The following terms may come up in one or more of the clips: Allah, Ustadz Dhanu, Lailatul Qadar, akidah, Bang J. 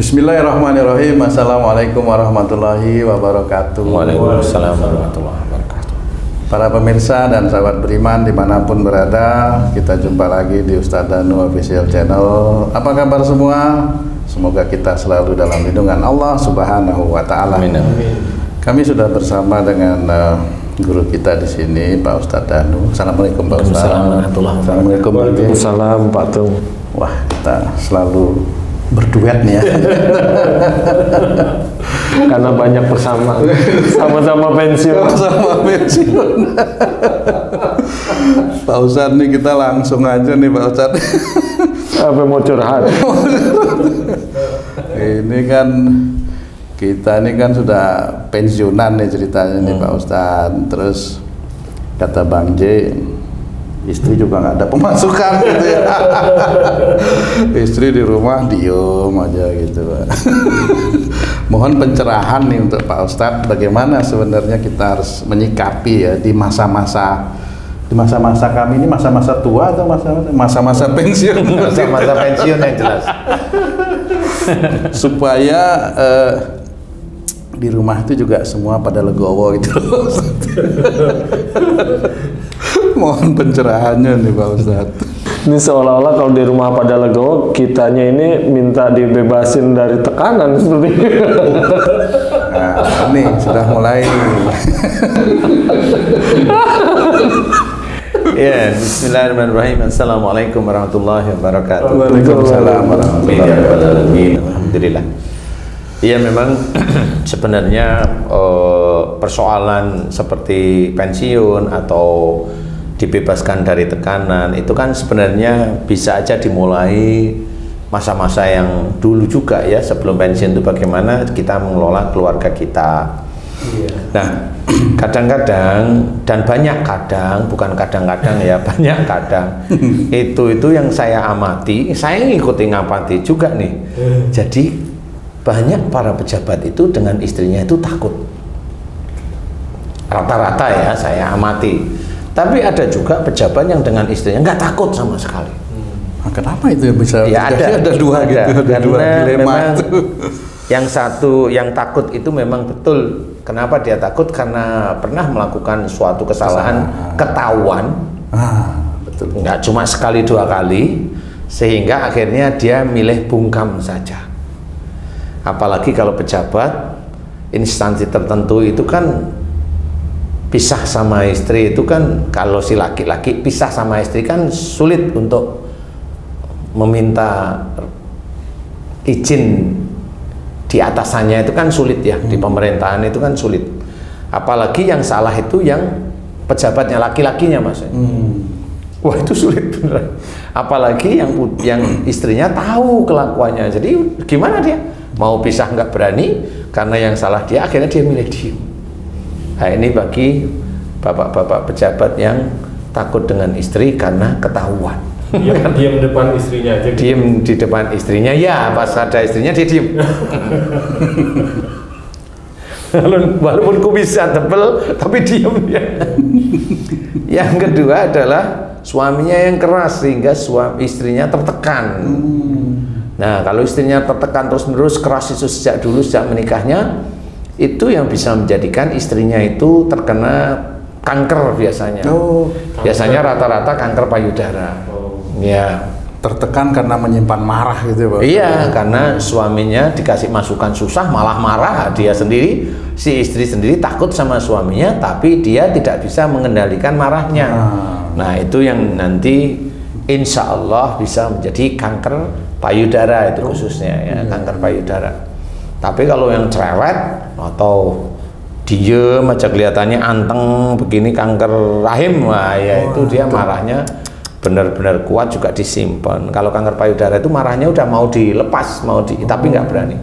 Bismillahirrahmanirrahim. Assalamualaikum warahmatullahi wabarakatuh. Waalaikumsalam warahmatullahi wabarakatuh. Para pemirsa dan sahabat beriman dimanapun berada, kita jumpa lagi di Ustadz Dhanu Official Channel. Apa kabar semua? Semoga kita selalu dalam lindungan Allah Subhanahu wa Ta'ala. Amin. Kami sudah bersama dengan guru kita di sini, Pak Ustadz Dhanu. Assalamualaikum Pak Ustadz. Assalamualaikum warahmatullahi wabarakatuh. Wah, kita selalu berduet nih ya. Karena banyak persamaan. Sama-sama pensiun. Sama-sama pensiun. Pak Ustadz nih, kita langsung aja nih Pak Ustadz. Apa mau curhat? Ini kan kita ini kan sudah pensiunan nih ceritanya nih Pak Ustadz. Terus kata Bang J, istri juga nggak ada pemasukan gitu ya. Istri di rumah diem aja gitu Pak. Mohon pencerahan nih untuk Pak Ustadz, bagaimana sebenarnya kita harus menyikapi ya di masa-masa kami ini, masa-masa tua atau masa-masa pensiun? Masa-masa pensiun yang jelas. Supaya di rumah itu juga semua pada legowo gitu. Mohon pencerahannya nih Pak Ustadz. Ini seolah-olah kalau di rumah pada legowo, kitanya ini minta dibebasin dari tekanan seperti itu. Nah, ini sudah mulai. Ya, bismillahirrahmanirrahim. Assalamualaikum warahmatullahi wabarakatuh. Waalaikumsalam warahmatullahi wabarakatuh. Alhamdulillah. Iya, memang sebenarnya persoalan seperti pensiun atau dibebaskan dari tekanan itu kan sebenarnya bisa aja dimulai masa-masa yang dulu juga ya, sebelum pensiun itu bagaimana kita mengelola keluarga kita. Nah, kadang-kadang dan banyak kadang, bukan kadang-kadang ya, banyak kadang itu yang saya amati, saya ngikutin amati juga nih. Jadi banyak para pejabat itu dengan istrinya itu takut, rata-rata ya saya amati. Tapi ada juga pejabat yang dengan istrinya nggak takut sama sekali. Kenapa itu bisa? Ya ada dua ada, gitu, ada dua dilema itu. Yang satu yang takut itu memang betul. Kenapa dia takut? Karena pernah melakukan suatu kesalahan ketahuan. Betul. Nggak cuma sekali dua kali, sehingga akhirnya dia milih bungkam saja. Apalagi kalau pejabat instansi tertentu itu kan pisah sama istri, itu kan kalau si laki-laki pisah sama istri kan sulit untuk meminta izin di atasannya, itu kan sulit ya, di pemerintahan itu kan sulit. Apalagi yang salah itu yang pejabatnya laki-lakinya Mas. Wah, itu sulit beneran. Apalagi yang istrinya tahu kelakuannya. Jadi gimana dia? Mau pisah nggak berani, karena yang salah dia, akhirnya dia milih diem. Nah, ini bagi bapak-bapak pejabat yang takut dengan istri karena ketahuan. Diam depan istrinya aja. Diam di depan istrinya, ya pas ada istrinya dia diam. Walaupun kumisnya tebel, tapi diam ya. Yang kedua adalah suaminya yang keras sehingga istrinya tertekan. Nah, kalau istrinya tertekan terus-menerus, keras itu sejak dulu, sejak menikahnya, itu yang bisa menjadikan istrinya itu terkena kanker biasanya. Biasanya rata-rata kanker payudara. Ya, tertekan karena menyimpan marah gitu Pak. Iya, karena suaminya dikasih masukan susah malah marah dia sendiri, si istri sendiri takut sama suaminya tapi dia tidak bisa mengendalikan marahnya. Nah, itu yang nanti insya Allah bisa menjadi kanker payudara itu khususnya ya, kanker payudara. Tapi kalau yang cerewet atau diem aja kelihatannya anteng begini, kanker rahim, wah ya itu dia marahnya benar-benar kuat, juga disimpan. Kalau kanker payudara itu marahnya udah mau dilepas, tapi nggak berani.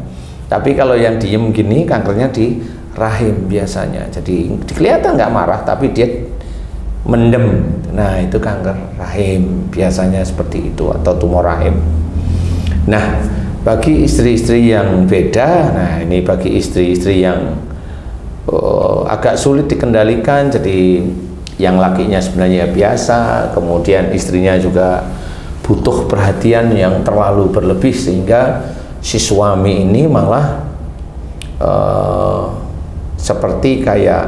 Tapi kalau yang diem gini, kankernya di rahim biasanya. Jadi kelihatan nggak marah, tapi dia mendem. Nah, itu kanker rahim biasanya seperti itu, atau tumor rahim. Nah, bagi istri-istri yang beda, nah ini bagi istri-istri yang agak sulit dikendalikan, jadi yang lakinya sebenarnya biasa, kemudian istrinya juga butuh perhatian yang terlalu berlebih sehingga si suami ini malah seperti kayak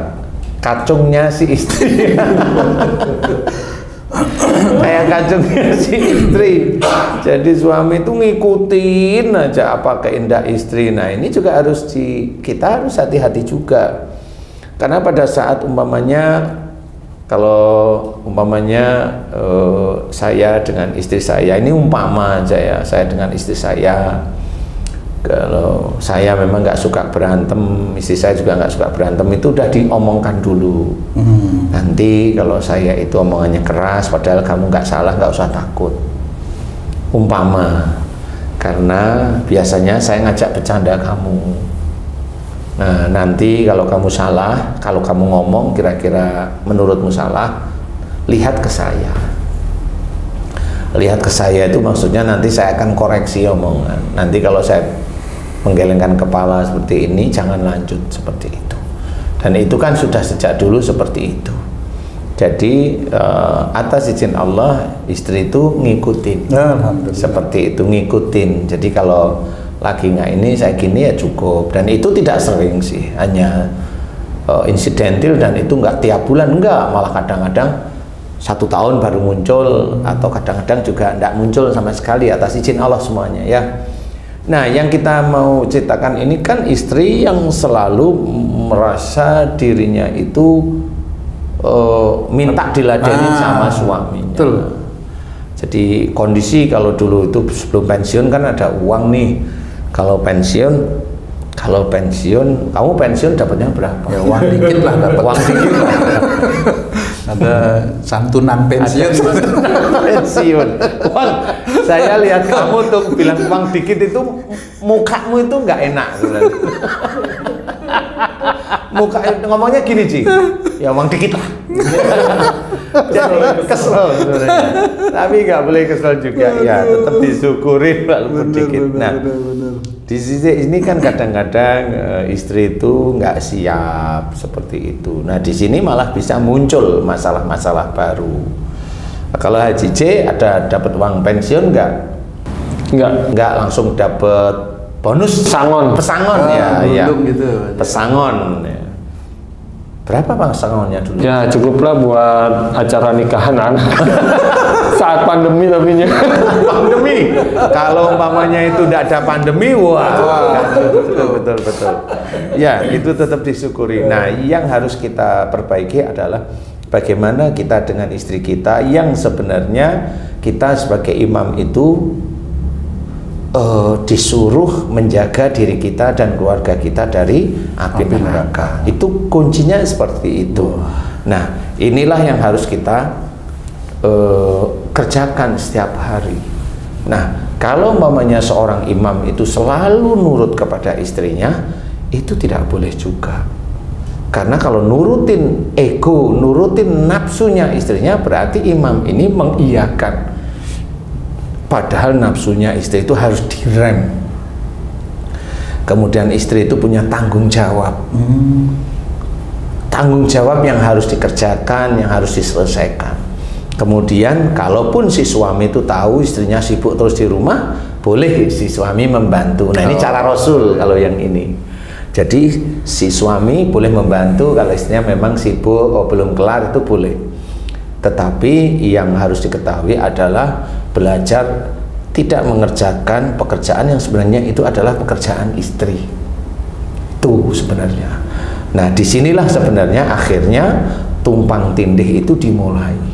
kacungnya si istri. Kayak kacungnya si istri. Jadi suami itu ngikutin aja apa keindah istri. Nah ini juga harus kita harus hati-hati juga. Karena pada saat umpamanya, kalau umpamanya saya dengan istri saya, ini umpama aja ya, saya dengan istri saya, kalau saya memang nggak suka berantem, istri saya juga nggak suka berantem, itu udah diomongkan dulu. Nanti kalau saya itu omongannya keras, padahal kamu nggak salah, nggak usah takut, umpama, karena biasanya saya ngajak bercanda kamu. Nah nanti kalau kamu salah, kalau kamu ngomong kira-kira menurutmu salah, lihat ke saya. Lihat ke saya itu maksudnya nanti saya akan koreksi omongan. Nanti kalau saya menggelengkan kepala seperti ini, jangan lanjut seperti itu. Dan itu kan sudah sejak dulu seperti itu. Jadi atas izin Allah, istri itu ngikutin. Seperti itu, ngikutin. Jadi kalau lagi nggak ini, saya gini ya cukup. Dan itu tidak sering sih, hanya insidentil, dan itu nggak tiap bulan, enggak. Malah kadang-kadang 1 tahun baru muncul, atau kadang-kadang juga tidak muncul sama sekali, atas izin Allah semuanya ya. Nah yang kita mau ceritakan ini kan istri yang selalu merasa dirinya itu minta diladenin sama suaminya. Betul. Jadi kondisi kalau dulu itu sebelum pensiun kan ada uang nih, kalau pensiun kamu pensiun dapatnya berapa? Ya uang dikit lah dapat. Uang dikit lah. Ada santunan pensiun. Uang, saya lihat kamu tuh bilang uang dikit itu, mukamu itu nggak enak. Muka ngomongnya gini sih, ya uang dikit lah. Jadi kesel sebenarnya, tapi nggak boleh kesel juga ya, tetap disyukuri walaupun dikit. Nah, di sisi ini kan kadang-kadang istri itu nggak siap seperti itu. Nah di sini malah bisa muncul masalah-masalah baru. Kalau Haji J ada dapat uang pensiun nggak? Nggak langsung dapat bonus pesangon. Pesangon ya, gitu. Pesangon. Ya. Berapa bang pesangonnya dulu? Ya cukuplah buat acara nikahan anak. Saat pandemi tapinya. Pandemi. Kalau umpamanya itu tidak ada pandemi, wah. Betul. Ya, itu tetap disyukuri. Nah, yang harus kita perbaiki adalah bagaimana kita dengan istri kita yang sebenarnya kita sebagai imam itu disuruh menjaga diri kita dan keluarga kita dari api neraka. Itu kuncinya seperti itu. Nah, inilah yang harus kita kerjakan setiap hari. Nah, kalau mamanya seorang imam itu selalu nurut kepada istrinya, itu tidak boleh juga. Karena kalau nurutin ego, nurutin nafsunya istrinya, berarti imam ini mengiyakan. Padahal nafsunya istri itu harus direm. Kemudian istri itu punya tanggung jawab. Tanggung jawab yang harus dikerjakan, yang harus diselesaikan. Kemudian kalaupun si suami itu tahu istrinya sibuk terus di rumah, boleh si suami membantu. Nah ini cara Rasul kalau yang ini. Jadi si suami boleh membantu kalau istrinya memang sibuk, oh belum kelar, itu boleh. Tetapi yang harus diketahui adalah belajar tidak mengerjakan pekerjaan yang sebenarnya itu adalah pekerjaan istri. Itu sebenarnya. Nah disinilah sebenarnya akhirnya tumpang tindih itu dimulai.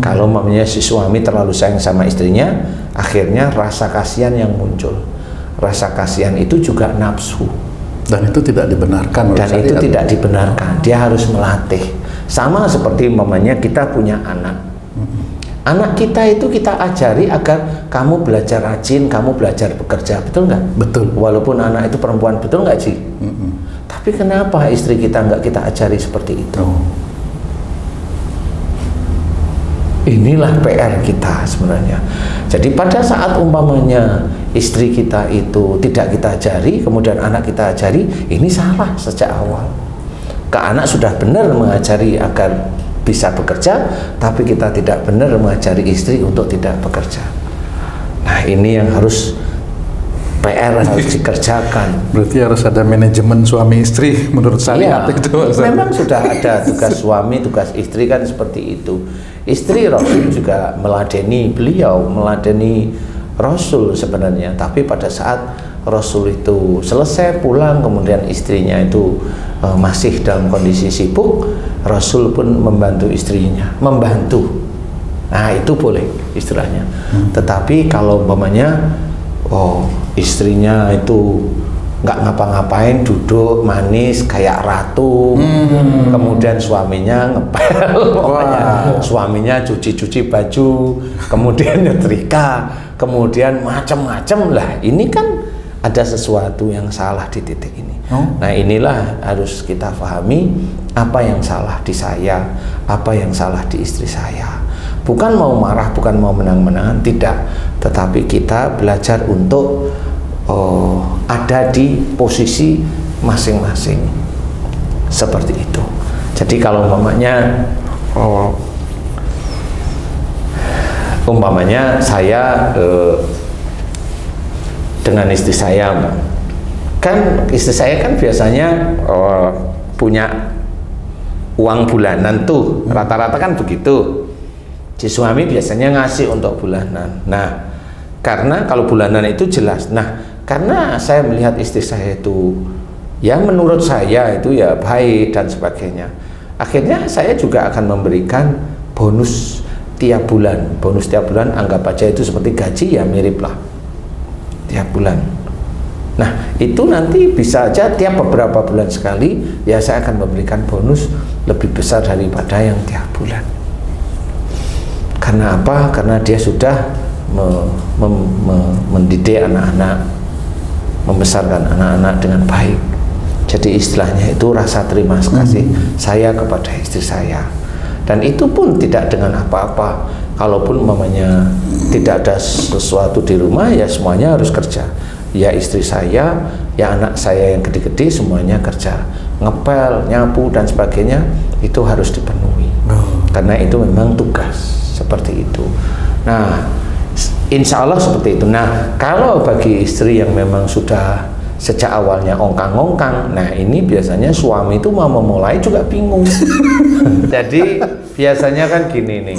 Kalau mamanya si suami terlalu sayang sama istrinya, akhirnya rasa kasihan yang muncul. Rasa kasihan itu juga nafsu. Dan itu tidak dibenarkan. Dan itu tidak dibenarkan. Dia harus melatih. Sama seperti mamanya kita punya anak. Anak kita itu kita ajari agar kamu belajar rajin, kamu belajar bekerja, betul nggak? Betul. Walaupun anak itu perempuan, betul nggak Ji? Tapi kenapa istri kita nggak kita ajari seperti itu? Inilah PR kita sebenarnya. Jadi pada saat umpamanya istri kita itu tidak kita ajari, kemudian anak kita ajari, ini salah sejak awal. Ke anak sudah benar mengajari agar bisa bekerja, tapi kita tidak benar mengajari istri untuk tidak bekerja. Nah ini yang harus PR harus dikerjakan. Berarti harus ada manajemen suami istri menurut saya. Iya, itu memang sudah ada tugas suami, tugas istri kan seperti itu. Istri Rasul juga meladeni beliau, meladeni Rasul sebenarnya. Tapi pada saat Rasul itu selesai pulang, kemudian istrinya itu masih dalam kondisi sibuk, Rasul pun membantu istrinya, membantu. Nah, itu boleh istilahnya. Tetapi kalau umpamanya istrinya itu nggak ngapa-ngapain, duduk manis kayak ratu, kemudian suaminya ngepel, suaminya cuci-cuci baju, kemudian nyetrika, kemudian macam-macam lah, ini kan ada sesuatu yang salah di titik ini. Nah, inilah harus kita pahami, apa yang salah di saya, apa yang salah di istri saya. Bukan mau marah, bukan mau menang-menangan, tidak. Tetapi kita belajar untuk ada di posisi masing-masing. Seperti itu. Jadi kalau umpamanya saya dengan istri saya, kan istri saya kan biasanya punya uang bulanan tuh, rata-rata kan begitu. Si suami biasanya ngasih untuk bulanan. Nah, karena kalau bulanan itu jelas. Nah, karena saya melihat istri saya itu, ya menurut saya itu ya baik dan sebagainya. Akhirnya saya juga akan memberikan bonus tiap bulan. Bonus tiap bulan anggap aja itu seperti gaji, ya mirip lah tiap bulan. Nah, itu nanti bisa aja tiap beberapa bulan sekali, ya saya akan memberikan bonus lebih besar daripada yang tiap bulan. Karena apa? Karena dia sudah mendidik anak-anak, membesarkan anak-anak dengan baik. Jadi istilahnya itu rasa terima kasih saya kepada istri saya. Dan itu pun tidak dengan apa-apa. Kalaupun mamanya tidak ada sesuatu di rumah, ya semuanya harus kerja. Ya istri saya, ya anak saya yang gede-gede semuanya kerja. Ngepel, nyapu, dan sebagainya, itu harus dipenuhi. Karena itu memang tugas. Seperti itu. Nah, insya Allah seperti itu. Nah, kalau bagi istri yang memang sudah sejak awalnya ongkang-ongkang, nah ini biasanya suami itu mau memulai juga bingung. Jadi biasanya kan gini nih,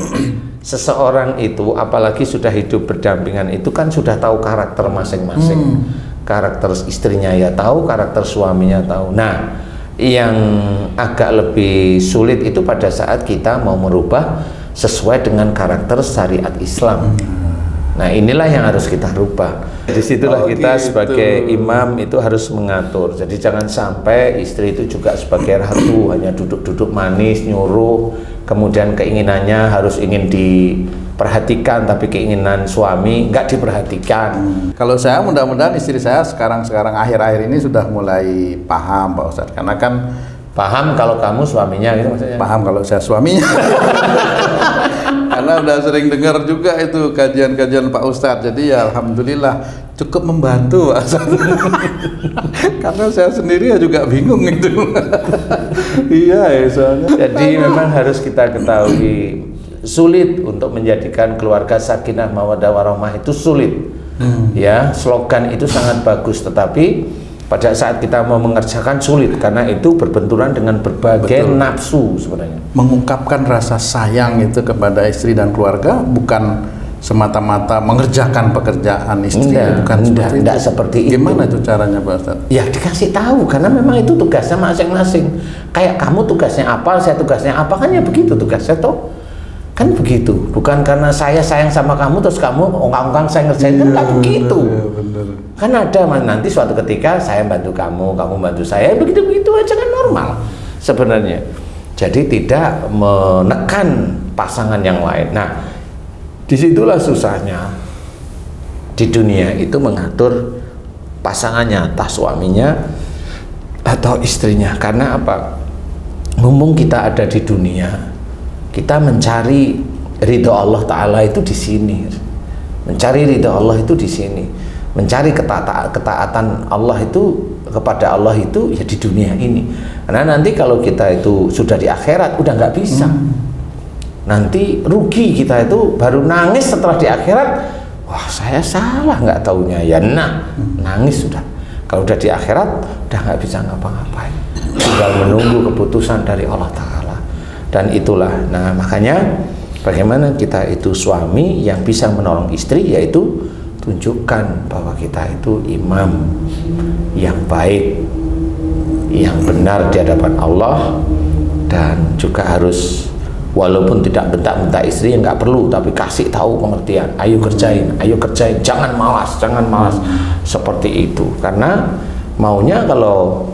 seseorang itu apalagi sudah hidup berdampingan itu kan sudah tahu karakter masing-masing. Karakter istrinya ya tahu, karakter suaminya tahu. Nah, yang agak lebih sulit itu pada saat kita mau merubah sesuai dengan karakter syariat Islam. Nah, inilah yang harus kita rubah. Disitulah kita sebagai imam itu harus mengatur. Jadi jangan sampai istri itu juga sebagai ratu, hanya duduk-duduk manis, nyuruh, kemudian keinginannya harus ingin diperhatikan, tapi keinginan suami nggak diperhatikan. Kalau saya, mudah-mudahan istri saya sekarang akhir-akhir ini sudah mulai paham, Pak Ustadz, karena kan paham kalau kamu suaminya gitu maksudnya. Paham kalau saya suaminya. Karena udah sering dengar juga itu kajian-kajian Pak Ustadz. Jadi ya alhamdulillah cukup membantu Pak Ustadz. Karena saya sendiri juga bingung itu. Iya, soalnya. Jadi memang harus kita ketahui, sulit untuk menjadikan keluarga sakinah mawaddah warahmah, itu sulit. Ya, slogan itu sangat bagus, tetapi pada saat kita mau mengerjakan sulit, karena itu berbenturan dengan berbagai nafsu sebenarnya. Mengungkapkan rasa sayang itu kepada istri dan keluarga bukan semata-mata mengerjakan pekerjaan istri, bukan seperti itu. Gimana itu caranya, Pak Ustadz? Ya dikasih tahu, karena memang itu tugasnya masing-masing. Kayak kamu tugasnya apa, saya tugasnya apa, kan ya begitu tugasnya toh. Kan begitu, bukan karena saya sayang sama kamu terus kamu ongkang-ongkang saya ngerjain, kan begitu. Kan ada nanti suatu ketika saya bantu kamu bantu saya, begitu-begitu aja kan normal sebenarnya. Jadi tidak menekan pasangan yang lain. Nah, disitulah susahnya di dunia itu mengatur pasangannya, entah suaminya atau istrinya. Karena apa? Mumpung kita ada di dunia, kita mencari ridho Allah Ta'ala itu di sini, mencari ridho Allah itu di sini, mencari ketaatan Allah itu kepada Allah itu ya di dunia ini. Karena nanti kalau kita itu sudah di akhirat udah nggak bisa, nanti rugi kita itu, baru nangis setelah di akhirat. wah saya salah nggak taunya, ya nah nangis sudah. Kalau udah di akhirat udah nggak bisa ngapa-ngapain, tinggal menunggu keputusan dari Allah Ta'ala. Dan itulah, nah makanya bagaimana kita itu suami yang bisa menolong istri, yaitu tunjukkan bahwa kita itu imam yang baik, yang benar di hadapan Allah, dan juga harus walaupun tidak bentak-bentak istri, nggak perlu, tapi kasih tahu pengertian, ayo kerjain, jangan malas, seperti itu. Karena maunya kalau,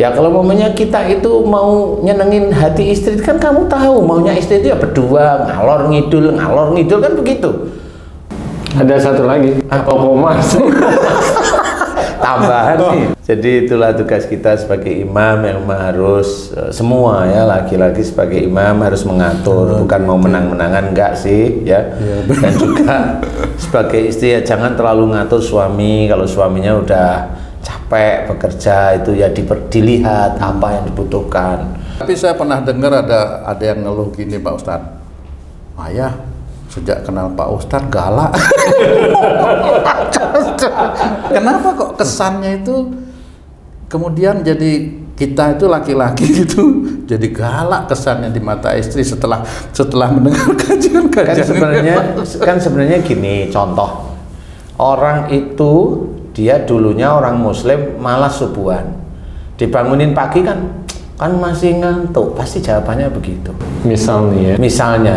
ya kalau maunya kita itu mau nyenengin hati istri, kan kamu tahu, maunya istri itu ya berdua, ngalor ngidul kan begitu. Ada satu lagi, apa mau masuk? Tambahan nih. Jadi itulah tugas kita sebagai imam yang harus semua ya, laki-laki sebagai imam harus mengatur, bukan mau menang-menangan, enggak sih ya. Dan juga sebagai istri ya jangan terlalu ngatur suami, kalau suaminya udah capek bekerja itu ya dilihat apa yang dibutuhkan. Tapi saya pernah dengar ada yang ngeluh gini, Pak Ustadz, ayah sejak kenal Pak Ustadz galak. Kenapa kok kesannya itu kemudian jadi kita itu laki-laki gitu jadi galak kesannya di mata istri setelah mendengar kajian-kajian? Kan sebenarnya gini, contoh orang itu dia dulunya orang muslim malas subuhan, dibangunin pagi kan masih ngantuk, pasti jawabannya begitu. Misalnya,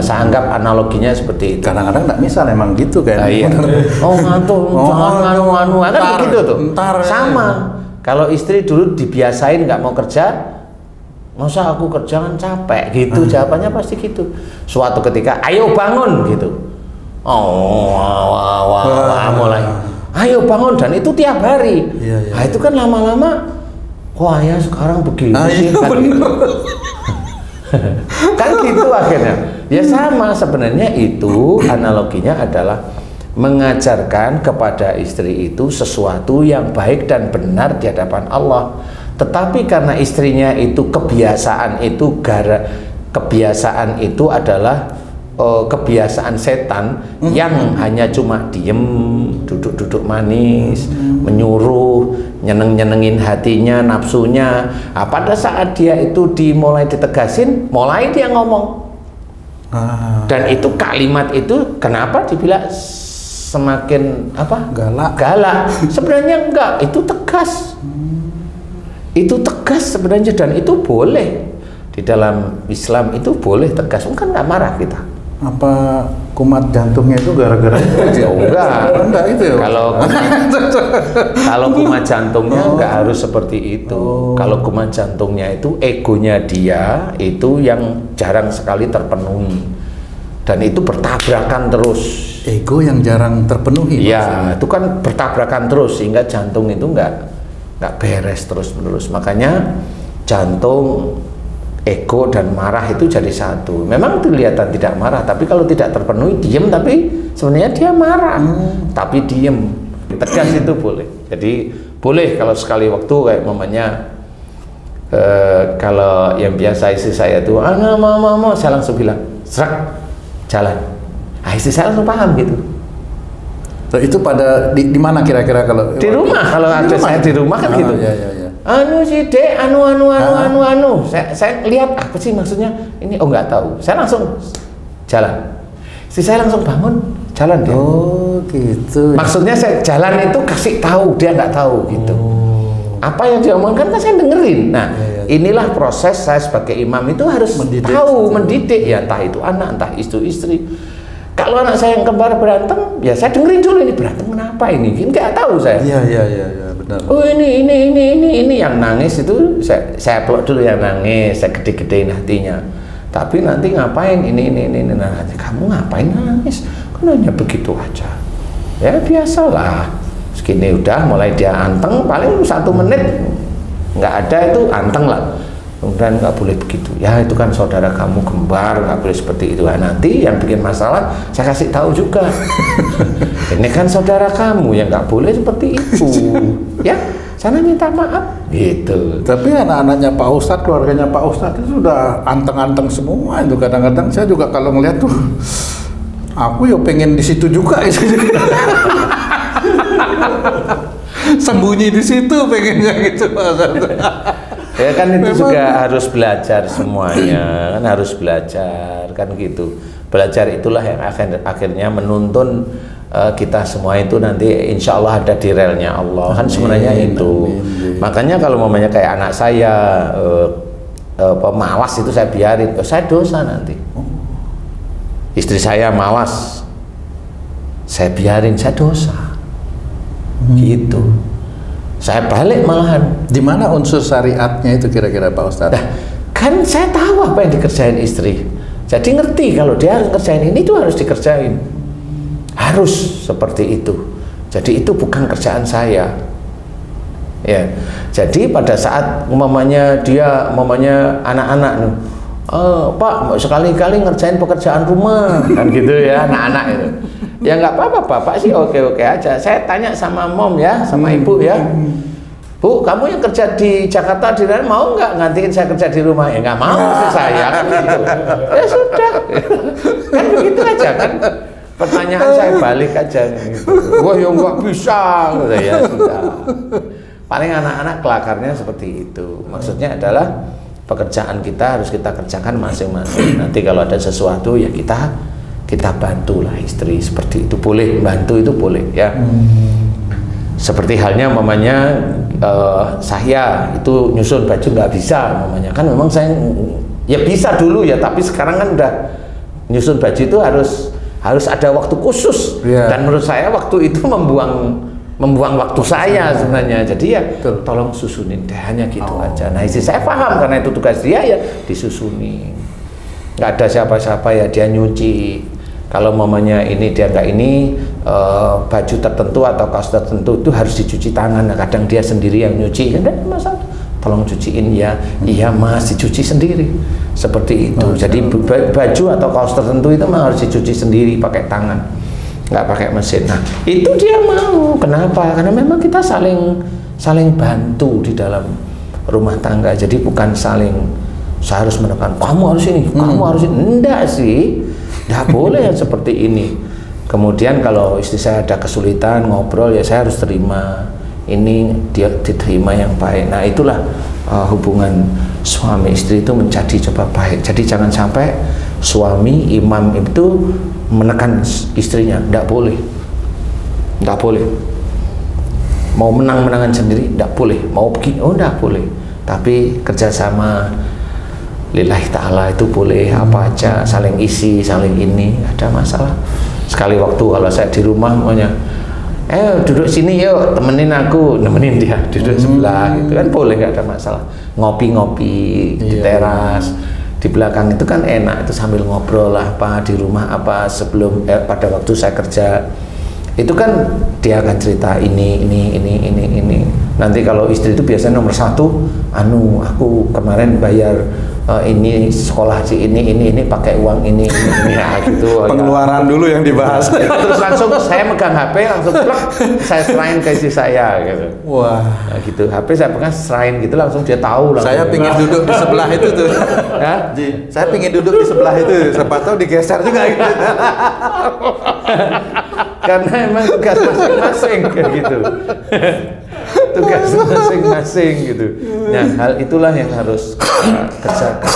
saya anggap analoginya seperti itu. Kadang-kadang nggak misal, emang gitu kan? Nah, iya. Oh ngantuk, kan begitu tuh. Sama, kalau istri dulu dibiasain nggak mau kerja, masa aku kerja kan capek, gitu jawabannya pasti gitu. Suatu ketika, ayo bangun gitu. Oh, mulai. Ayo bangun, dan itu tiap hari. Nah, itu kan lama-lama. Wah ya sekarang begini sih kan gitu. Kan gitu akhirnya. Ya sama sebenarnya itu analoginya adalah mengajarkan kepada istri itu sesuatu yang baik dan benar di hadapan Allah. Tetapi karena istrinya itu kebiasaan itu adalah kebiasaan setan yang hanya cuma diem, duduk-duduk manis, menyuruh, nyenengin hatinya, nafsunya. Nah, pada saat dia itu dimulai ditegasin, mulai dia ngomong. Dan itu kalimat itu kenapa dibilang semakin galak? Sebenarnya enggak, itu tegas. Itu tegas sebenarnya, dan itu boleh. Di dalam Islam itu boleh tegas, kan enggak marah kita. Apa kumat jantungnya itu gara-gara itu? Enggak itu ya. Kalau kumat jantungnya enggak harus seperti itu. Kalau kumat jantungnya itu egonya dia itu yang jarang sekali terpenuhi, dan itu bertabrakan terus. Ego yang jarang terpenuhi ya, maksudnya itu kan bertabrakan terus sehingga jantung itu enggak beres terus-menerus. Makanya jantung, ego dan marah itu jadi satu. Memang kelihatan tidak marah, tapi kalau tidak terpenuhi diem, tapi sebenarnya dia marah, tapi diem. Tegas itu boleh. Jadi boleh kalau sekali waktu kayak mamanya, kalau yang biasa istri saya itu, mama, saya langsung bilang, serak, jalan. Istri saya langsung paham gitu. Itu pada di mana kira-kira kalau di rumah? Kalau ada saya di rumah kan gitu. Iya. Anu sih dek, anu. Saya lihat apa sih maksudnya ini? Oh nggak tahu. Saya langsung jalan. Si saya langsung bangun jalan dia. Oh gitu. Maksudnya saya jalan itu kasih tahu dia nggak tahu gitu. Apa yang dia omongkan kan saya dengerin. Nah inilah proses saya sebagai imam itu harus mendidik ya, entah itu anak, entah itu istri. Kalau anak saya yang kembar berantem, ya saya dengerin dulu ini berantem kenapa ini? Nggak tahu saya. Iya benar. Oh ini yang nangis itu saya peluk dulu yang nangis, saya gede-gedein hatinya. Tapi nanti ngapain ini? Nah, kamu ngapain nangis? Kan hanya begitu aja. Ya biasalah. Segini udah mulai dia anteng, paling 1 menit nggak ada itu anteng lah. Kemudian nggak boleh begitu, ya itu kan saudara kamu kembar, nggak boleh seperti itu. Nah, nanti yang bikin masalah saya kasih tahu juga. Ini kan saudara kamu yang nggak boleh seperti itu. Ya sana minta maaf gitu. Tapi anak-anaknya Pak Ustadz, keluarganya Pak Ustadz itu sudah anteng-anteng semua itu. Kadang-kadang saya juga kalau ngeliat tuh Aku ya pengen di situ juga. Sembunyi di situ pengennya gitu. Ya kan itu memang juga harus belajar semuanya, kan harus belajar kan gitu. Belajar itulah yang akhirnya menuntun kita semua itu nanti insya Allah ada di relnya Allah. Amin, kan sebenarnya itu. Amin. Makanya kalau mamanya kayak anak saya pemalas itu saya biarin, saya dosa nanti. Istri saya malas, saya biarin, saya dosa. Gitu. Saya balik malahan. Di mana unsur syariatnya itu kira-kira Pak Ustadz? Nah, kan saya tahu apa yang dikerjain istri. Jadi ngerti kalau dia harus kerjain ini itu harus dikerjain. Harus seperti itu. Jadi itu bukan kerjaan saya. Ya. Jadi pada saat mamanya dia, mamanya anak-anak nih, Pak sekali-kali ngerjain pekerjaan rumah kan gitu ya anak-anak itu. Ya nggak apa-apa Bapak sih oke-oke aja. Saya tanya sama mom ya, sama ibu ya. Bu, kamu yang kerja di Jakarta di lain mau nggak ngantiin saya kerja di rumah? Ya nggak mau sih saya gitu. Ya sudah. Kan begitu aja kan. Pertanyaan saya balik aja gitu. Wah, ya nggak bisa. Ya sudah. Paling anak-anak kelakarnya seperti itu. Maksudnya adalah pekerjaan kita harus kita kerjakan masing-masing. Nanti kalau ada sesuatu ya kita bantulah istri seperti itu. Boleh bantu itu boleh ya. Seperti halnya mamanya saya itu nyusun baju nggak bisa mamanya kan memang saya ya bisa dulu ya tapi sekarang kan udah nyusun baju itu harus ada waktu khusus dan menurut saya waktu itu membuang waktu saya sebenarnya jadi ya tolong susunin deh hanya gitu aja. Nah istri saya paham karena itu tugas dia ya disusuni nggak ada siapa-siapa ya dia nyuci. Kalau mamanya ini dia nggak ini baju tertentu atau kaos tertentu itu harus dicuci tangan. Nah, kadang dia sendiri yang nyuci. Ya, masalah. Tolong cuciin ya. Iya Mas dicuci sendiri. Seperti itu. Jadi baju atau kaos tertentu itu mah harus dicuci sendiri pakai tangan, nggak pakai mesin. Nah itu dia mau. Kenapa? Karena memang kita saling bantu di dalam rumah tangga. Jadi bukan saling saya harus menekan. Kamu harus ini. Kamu harus ini. Enggak sih. Nggak boleh seperti ini. Kemudian kalau istri saya ada kesulitan ngobrol ya saya harus terima ini dia diterima yang baik. Nah itulah hubungan suami istri itu menjadi coba baik. Jadi jangan sampai suami imam itu menekan istrinya. Nggak boleh. Nggak boleh. Mau menang-menangan sendiri nggak boleh. Mau begini oh nggak boleh. Tapi kerjasama lillahi ta'ala itu boleh apa aja saling isi, saling ini ada masalah. Sekali waktu kalau saya di rumah maunya duduk sini yuk, temenin aku nemenin dia, duduk sebelah gitu kan boleh gak ada masalah. Ngopi-ngopi di teras di belakang itu kan enak, itu sambil ngobrol apa, di rumah apa sebelum pada waktu saya kerja itu kan dia akan cerita ini. Nanti kalau istri itu biasanya nomor satu, anu aku kemarin bayar ini sekolah si ini pakai uang ini ya gitu. Pengeluaran dulu yang dibahas. Terus langsung saya megang HP langsung saya serahin ke istri saya gitu. Wah nah, gitu HP saya pengen serahin gitu langsung dia tahu. Langsung saya pingin duduk di sebelah itu tuh. Ya? Saya pingin duduk di sebelah itu, siapa tahu digeser juga gitu. Karena emang tugas masing-masing gitu, tugas masing-masing gitu. Nah hal itulah yang harus kita kerjakan.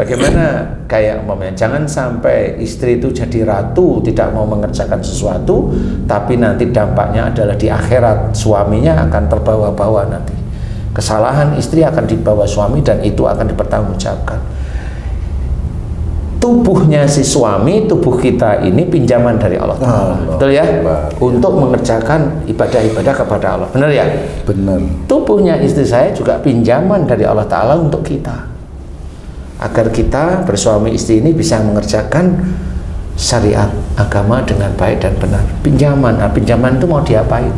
Bagaimana kayak umpamanya jangan sampai istri itu jadi ratu tidak mau mengerjakan sesuatu, tapi nanti dampaknya adalah di akhirat suaminya akan terbawa-bawa nanti. Kesalahan istri akan dibawa suami dan itu akan dipertanggungjawabkan. Tubuhnya si suami, tubuh kita ini pinjaman dari Allah Ta'ala. Betul ya? Untuk mengerjakan ibadah-ibadah kepada Allah. Benar ya? Benar. Tubuhnya istri saya juga pinjaman dari Allah Ta'ala untuk kita. Agar kita bersuami istri ini bisa mengerjakan syariat agama dengan baik dan benar. Pinjaman. Nah, pinjaman itu mau diapain?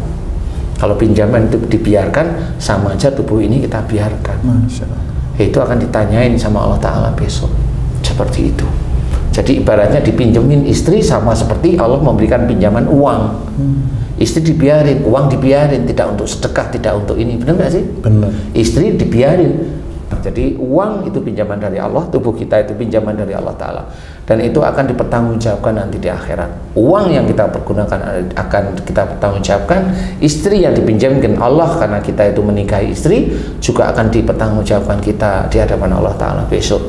Kalau pinjaman itu dibiarkan, sama aja tubuh ini kita biarkan. Masya Allah. Itu akan ditanyain sama Allah Ta'ala besok. Seperti itu. Jadi ibaratnya dipinjemin istri sama seperti Allah memberikan pinjaman uang. Istri dibiarin, uang dibiarin, tidak untuk sedekah, tidak untuk ini. Benar nggak sih? Benar. Istri dibiarin, Jadi uang itu pinjaman dari Allah, tubuh kita itu pinjaman dari Allah Ta'ala, dan itu akan dipertanggungjawabkan nanti di akhirat. Uang yang kita pergunakan akan kita pertanggungjawabkan, istri yang dipinjamkan Allah karena kita itu menikahi istri juga akan dipertanggungjawabkan kita di hadapan Allah Ta'ala besok.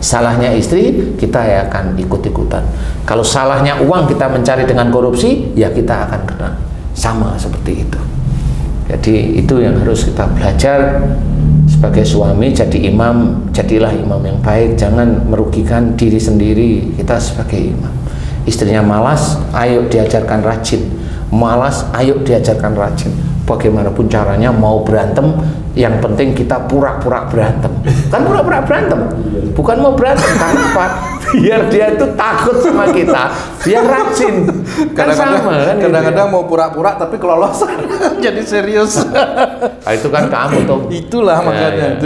Salahnya istri, kita ya akan ikut-ikutan. Kalau salahnya uang kita mencari dengan korupsi, ya kita akan kena. Sama seperti itu. Jadi itu yang harus kita belajar. Sebagai suami, jadi imam, jadilah imam yang baik, jangan merugikan diri sendiri. Kita sebagai imam, istrinya malas, ayo diajarkan rajin. Malas, ayo diajarkan rajin. Bagaimanapun caranya, mau berantem, yang penting kita pura-pura berantem. Kan pura-pura berantem, bukan mau berantem, karena apa? Biar dia itu takut sama kita, biar rajin. Kadang-kadang mau pura-pura tapi kelolosan jadi serius. Nah, itu kan kamu tuh. Itulah makanya.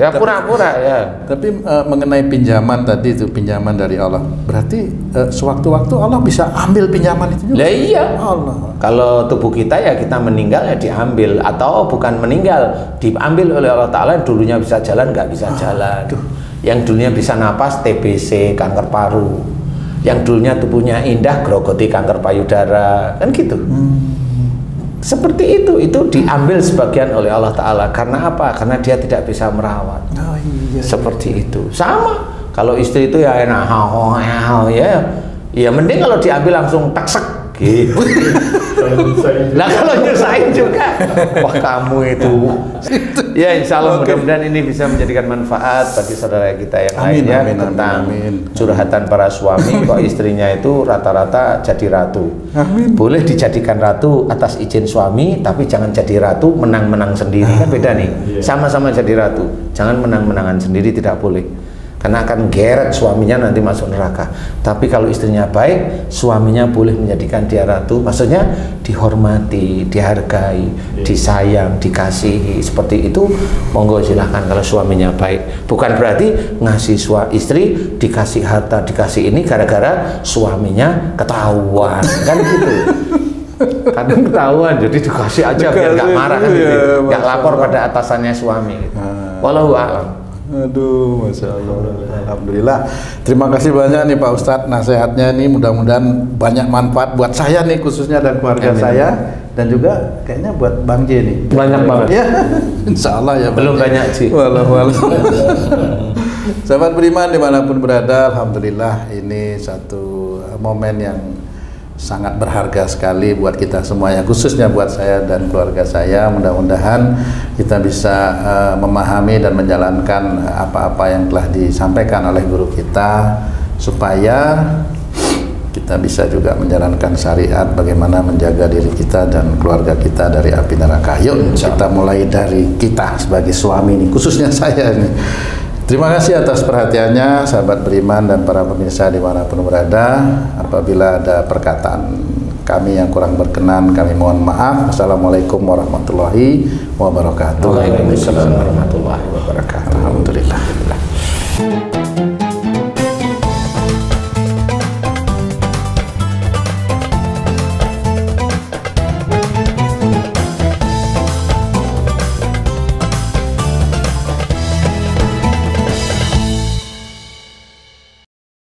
Ya pura-pura ya. Tapi mengenai pinjaman tadi itu, pinjaman dari Allah. Berarti sewaktu-waktu Allah bisa ambil pinjaman itu juga. Lah iya. Allah. Kalau tubuh kita ya kita meninggal ya diambil, atau bukan meninggal, diambil oleh Allah Ta'ala. Dulunya bisa jalan, nggak bisa jalan. Aduh. Yang dulunya bisa napas, TBC, kanker paru. Yang dulunya tubuhnya indah, grogoti kanker payudara. Kan gitu. Seperti itu diambil sebagian oleh Allah Ta'ala. Karena apa? Karena dia tidak bisa merawat. Oh, iya. Seperti itu. Sama, kalau istri itu ya enak, ya mending kalau diambil langsung taksek gitu. Nah kalau nyusahin juga, wah kamu itu. Ya insya Allah mudah-mudahan ini bisa menjadikan manfaat bagi saudara kita yang lainnya tentang curhatan para suami. Kok istrinya itu rata-rata jadi ratu. Boleh dijadikan ratu atas izin suami, tapi jangan jadi ratu menang-menang sendiri. Kan beda nih, sama-sama jadi ratu, jangan menang-menangan sendiri, tidak boleh. Karena akan geret suaminya nanti masuk neraka. Tapi kalau istrinya baik, suaminya boleh menjadikan dia ratu. Maksudnya dihormati, dihargai, disayang, dikasihi. Seperti itu, monggo silahkan kalau suaminya baik. Bukan berarti ngasih istri, dikasih harta, dikasih ini gara-gara suaminya ketahuan. Kan gitu. Kadang ketahuan, jadi dikasih aja biar gak marah. Kan gitu. Gak lapor pada atasannya suami. Gitu. Wallahu a'lam. Aduh, Masya Allah. Alhamdulillah. Terima kasih banyak nih Pak Ustadz, nasihatnya ini mudah-mudahan banyak manfaat buat saya nih khususnya dan keluarga saya. Dan juga kayaknya buat Bang J nih. Banyak banget. Ya, insya Allah ya. Belum banyak sih. Walau-walau. Sahabat beriman dimanapun berada, alhamdulillah ini satu momen yang sangat berharga sekali buat kita semuanya, khususnya buat saya dan keluarga saya. Mudah-mudahan kita bisa memahami dan menjalankan apa-apa yang telah disampaikan oleh guru kita, supaya kita bisa juga menjalankan syariat bagaimana menjaga diri kita dan keluarga kita dari api neraka. Yuk kita mulai dari kita sebagai suami nih, khususnya saya nih. Terima kasih atas perhatiannya, sahabat beriman dan para pemirsa dimanapun berada. Apabila ada perkataan kami yang kurang berkenan, kami mohon maaf. Assalamualaikum warahmatullahi wabarakatuh. Waalaikumsalam warahmatullahi wabarakatuh.